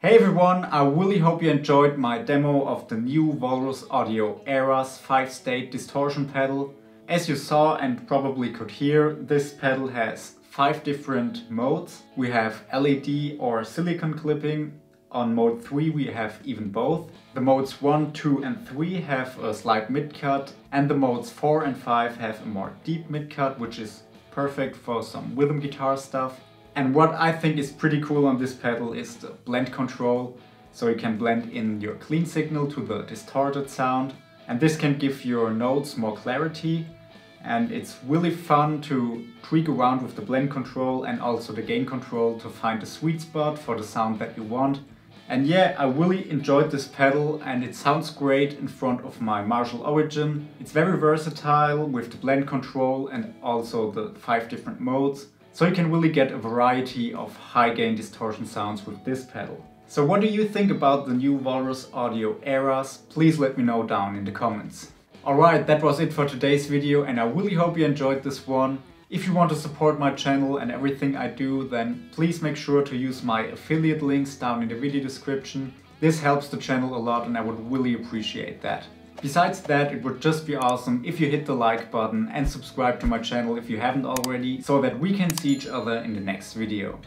Hey everyone, I really hope you enjoyed my demo of the new Walrus Audio ERAS 5-State Distortion Pedal. As you saw and probably could hear, this pedal has 5 different modes. We have LED or silicon clipping. On mode 3 we have even both. The modes 1, 2 and 3 have a slight mid-cut, and the modes 4 and 5 have a more deep mid-cut, which is perfect for some rhythm guitar stuff. And what I think is pretty cool on this pedal is the blend control, so you can blend in your clean signal to the distorted sound, and this can give your notes more clarity, and it's really fun to tweak around with the blend control and also the gain control to find the sweet spot for the sound that you want. And yeah, I really enjoyed this pedal and it sounds great in front of my Marshall Origin. It's very versatile with the blend control and also the 5 different modes. So you can really get a variety of high gain distortion sounds with this pedal. So what do you think about the new Walrus Audio ERAS? Please let me know down in the comments. Alright, that was it for today's video and I really hope you enjoyed this one. If you want to support my channel and everything I do, then please make sure to use my affiliate links down in the video description. This helps the channel a lot and I would really appreciate that. Besides that, it would just be awesome if you hit the like button and subscribe to my channel if you haven't already, so that we can see each other in the next video.